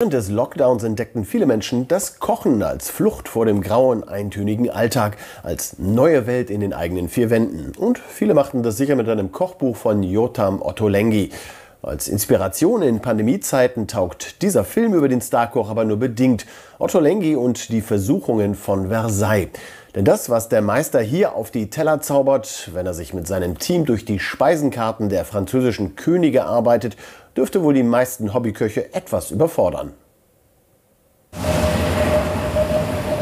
Während des Lockdowns entdeckten viele Menschen das Kochen als Flucht vor dem grauen, eintönigen Alltag, als neue Welt in den eigenen vier Wänden. Und viele machten das sicher mit einem Kochbuch von Yotam Ottolenghi. Als Inspiration in Pandemiezeiten taugt dieser Film über den Starkoch aber nur bedingt. Ottolenghi und die Versuchungen von Versailles. Denn das, was der Meister hier auf die Teller zaubert, wenn er sich mit seinem Team durch die Speisenkarten der französischen Könige arbeitet, dürfte wohl die meisten Hobbyköche etwas überfordern.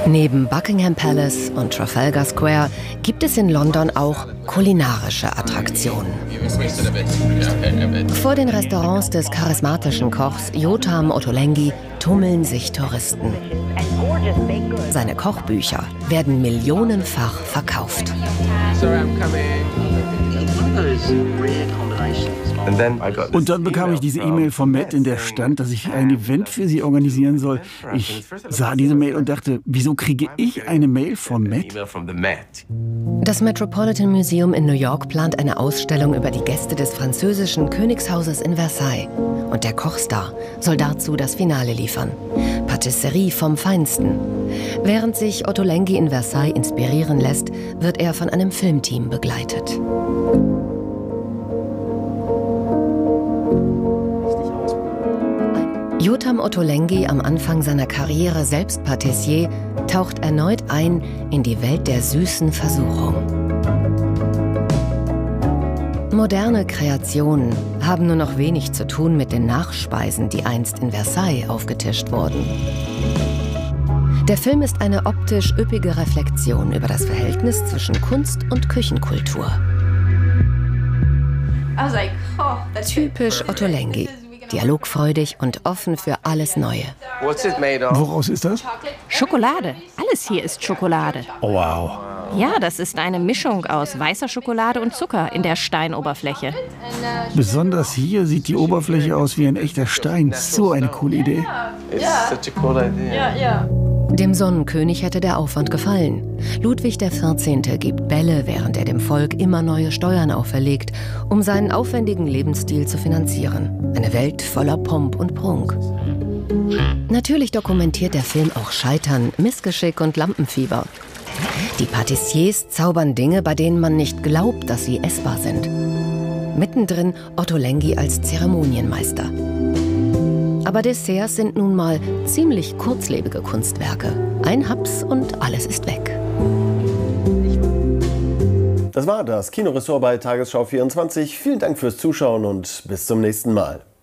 Neben Buckingham Palace und Trafalgar Square gibt es in London auch kulinarische Attraktionen. Vor den Restaurants des charismatischen Kochs Yotam Ottolenghi tummeln sich Touristen. Seine Kochbücher werden millionenfach verkauft. Und dann bekam ich diese E-Mail von Matt, in der stand, dass ich ein Event für sie organisieren soll. Ich sah diese Mail und dachte, wieso kriege ich eine Mail von Matt? Das Metropolitan Museum in New York plant eine Ausstellung über die Gäste des französischen Königshauses in Versailles. Und der Kochstar soll dazu das Finale liefern. Patisserie vom Feinsten. Während sich Ottolenghi in Versailles inspirieren lässt, wird er von einem Filmteam begleitet. Yotam Ottolenghi, am Anfang seiner Karriere selbst Patissier, taucht erneut ein in die Welt der süßen Versuchung. Moderne Kreationen haben nur noch wenig zu tun mit den Nachspeisen, die einst in Versailles aufgetischt wurden. Der Film ist eine optisch üppige Reflexion über das Verhältnis zwischen Kunst und Küchenkultur. Typisch Ottolenghi. Dialogfreudig und offen für alles Neue. Woraus ist das? Schokolade. Alles hier ist Schokolade. Wow. Ja, das ist eine Mischung aus weißer Schokolade und Zucker in der Steinoberfläche. Besonders hier sieht die Oberfläche aus wie ein echter Stein. So eine coole Idee. Dem Sonnenkönig hätte der Aufwand gefallen. Ludwig XIV. Gibt Bälle, während er dem Volk immer neue Steuern auferlegt, um seinen aufwendigen Lebensstil zu finanzieren. Eine Welt voller Pomp und Prunk. Natürlich dokumentiert der Film auch Scheitern, Missgeschick und Lampenfieber. Die Patissiers zaubern Dinge, bei denen man nicht glaubt, dass sie essbar sind. Mittendrin Ottolenghi als Zeremonienmeister. Aber Desserts sind nun mal ziemlich kurzlebige Kunstwerke. Ein Haps und alles ist weg. Das war das Kinoressort bei Tagesschau 24. Vielen Dank fürs Zuschauen und bis zum nächsten Mal.